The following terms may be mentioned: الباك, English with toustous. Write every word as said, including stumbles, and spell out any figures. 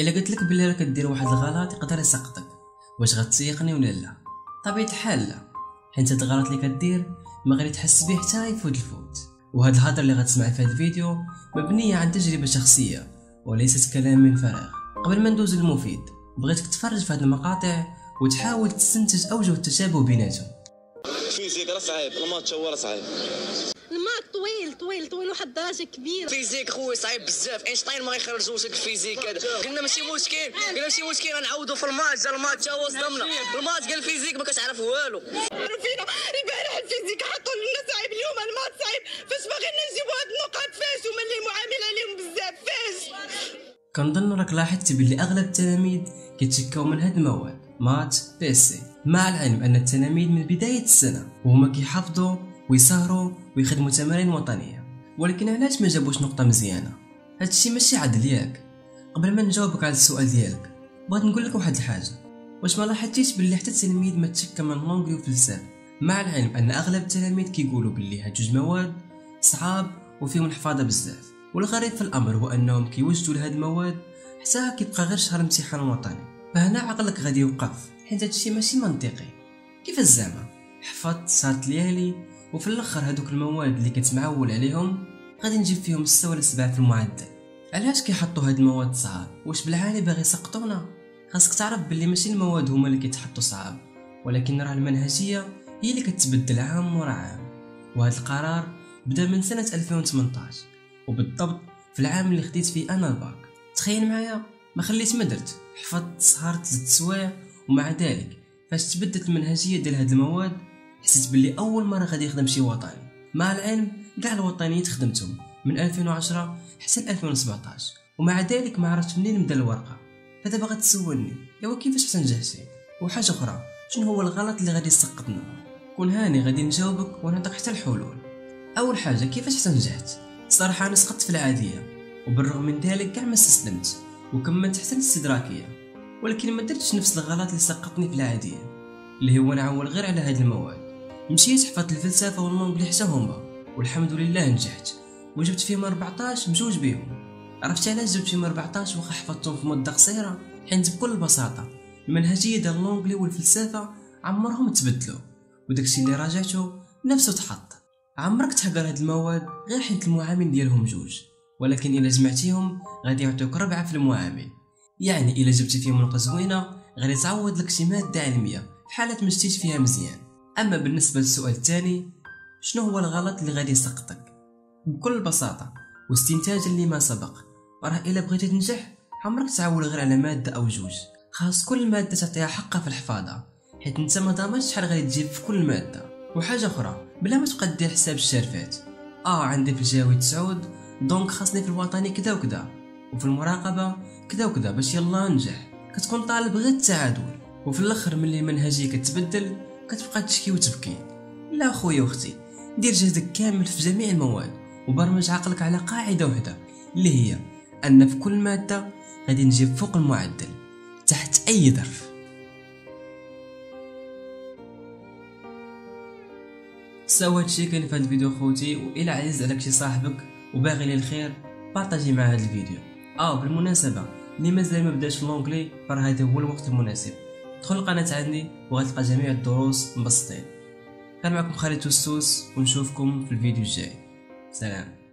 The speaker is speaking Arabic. الا قلت لك بلي راه كدير واحد الغلط يقدر يسقطك، واش غتسيقني ولا لا؟ طبيعة الحال لا، حيت هاد الغلط اللي كدير ما غادي تحس به حتى يفوت الفوت. وهاد الهضره اللي غتسمع في هاد الفيديو مبنيه عن تجربه شخصيه وليست كلام من فراغ. قبل ما ندوز للمفيد بغيتك تفرج في هاد المقاطع وتحاول تستنتج اوجه التشابه بيناتهم. الفيزيك راه صعيب، الماتش هو راه صعيب، الماك طويل طويل طويل واحد الدرجه كبيره. الفيزيك خويا صعيب بزاف، اينشتاين ما غيخرجوش لك الفيزيك هذا. قلنا ماشي مشكل، قلنا ماشي مشكل غنعاودو في الماتش، الماتش هو صدمنا، الماتش قال الفيزيك ما كتعرف والو. فينا البارح الفيزيك حطوا لنا صعيب، اليوم الماتش صعيب، فاش باغينا نجيبو هاد النقاط فاش هما اللي معامل عليهم بزاف فاش. كنظن راك لاحظتي بلي اغلب التلاميذ كيتشكاو من هاد المواد مات بيسي، مع العلم ان التلاميذ من بدايه السنه وهما كيحافظوا ويسهروا ويخدموا تمارين وطنيه. ولكن علاش ما جابوش نقطه مزيانه؟ هادشي ماشي عدل ياك. قبل ما نجاوبك على السؤال ديالك بغيت نقول لك واحد الحاجه، واش ما لاحظتيش باللي حتى التلميذ ما تشكى من لونغلي وفلسفه، مع العلم ان اغلب التلاميذ كيقولوا باللي هاد جوج مواد صعاب وفيهم الحفاظه بزاف. والغريب في الامر هو انهم كيوجدوا لهاد المواد حتى كيبقى غير شهر امتحان وطني، فهنا عقلك غادي يوقف حيت هادشي ماشي منطقي. كيفاش زعما حفظت صارت ليالي وفي الاخر هادوك المواد اللي كنت معول عليهم غادي نجيب فيهم السته ولا سبعه في المعدل؟ علاش كيحطوا هاد المواد صعاب؟ واش بالعالي باغي يسقطونا؟ خاصك تعرف باللي ماشي المواد هما اللي كيتحطوا صعاب، ولكن راه المنهجيه هي اللي كتبدل عام ورا عام. وهاد القرار بدا من سنه ألفين وثمنطاش وبالضبط في العام اللي خديت فيه انا الباك. تخيل معايا، ما خليت ما درت، حفظت سهرت زدت سوايع. ومع ذلك فاش تبدلت المنهجيه ديال هاد المواد حسيت باللي اول مره غادي نخدم شي وطني، مع العلم كاع الوطنيات خدمتهم من ألفين وعشرة حتى ألفين وسبعطاش، ومع ذلك ما عرفت منين نبدا الورقه. فدابا غتسولني ايوا كيفاش حتى نجحتي؟ وحاجه اخرى، شنو هو الغلط اللي غادي يسقطنا؟ كون هاني غادي نجاوبك ونعطيك حتى الحلول. اول حاجه، كيفاش حتى نجحت؟ صراحه انا سقطت في العاديه وبالرغم من ذلك كاع ما استسلمت وكملت حتى الاستدراكيه، ولكن ما درتش نفس الغلط اللي سقطني في العاديه اللي هو نعول غير على هاد المواد. مشيت حفظت الفلسفه واللونغلي حتى هما والحمد لله نجحت وجبت فيهم أربعطاش مجوج بيهم. عرفتي علاش جبت فيهم أربعطاش وخا حفظتهم في مده قصيره؟ حيت بكل بساطه المنهجيه ديال اللونغلي والفلسفه عمرهم تبدلوا، وداكشي اللي راجعته نفسه تحط. عمرك تحقر هاد المواد غير حيت المعامل ديالهم جوج، ولكن الا جمعتيهم غادي يعطيوك ربعه في المعامل. يعني الا جبتي فيهم نقطه زوينه غادي تعوض لك شي ماده علميه في حاله مشيتيش فيها مزيان. اما بالنسبه للسؤال الثاني، شنو هو الغلط اللي غادي يسقطك؟ بكل بساطه واستنتاجا لما سبق، راه الا بغيتي تنجح عمرك تعول غير على ماده او جوج، خاص كل ماده تعطيها حقها في الحفاظه، حيت انت ما ضامنش شحال غادي تجيب في كل ماده. وحاجه اخرى، بلا ما تبقى دير حساب الشرفات، اه عندي في الجاوي تسعود دونك خاصني في الوطني كذا وكذا وفي المراقبه كذا وكذا باش يلا ننجح. كتكون طالب غير التعادل، وفي الاخر ملي المنهجيه كتبدل كتبقى تشكي وتبكي. لا خويا واختي، دير جهدك كامل في جميع المواد وبرمج عقلك على قاعده وحده اللي هي ان في كل ماده غادي نجيب فوق المعدل تحت اي ظرف. سوا هادشي كان في هاد الفيديو خوتي، والى عزيز عليك شي صاحبك وباغي ليه الخير بارطاجي مع هاد الفيديو. اه بالمناسبه اللي مازال ما بداش لونغلي فراه هذا هو الوقت المناسب، دخل القناه عندي وغتلقى جميع الدروس مبسطين. كان معكم خالد توستوس ونشوفكم في الفيديو الجاي. سلام.